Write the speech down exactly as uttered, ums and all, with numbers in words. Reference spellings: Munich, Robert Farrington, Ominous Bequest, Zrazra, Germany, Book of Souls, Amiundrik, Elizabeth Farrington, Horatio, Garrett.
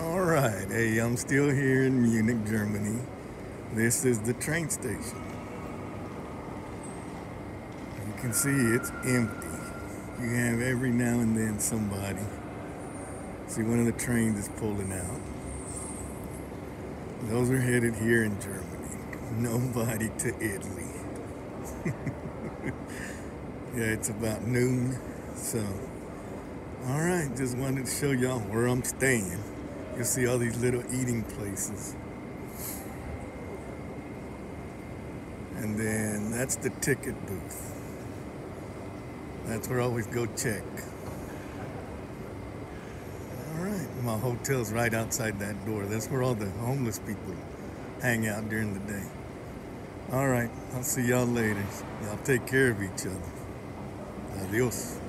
All right, hey, I'm still here in Munich, Germany. This is the train station. You can see it's empty. You have every now and then somebody. See, one of the trains is pulling out. Those are headed here in Germany. Nobody to Italy. Yeah, it's about noon, so. All right, just wanted to show y'all where I'm staying. You'll see all these little eating places. And then that's the ticket booth. That's where I always go check. All right, my hotel's right outside that door. That's where all the homeless people hang out during the day. All right, I'll see y'all later. Y'all take care of each other. Adios.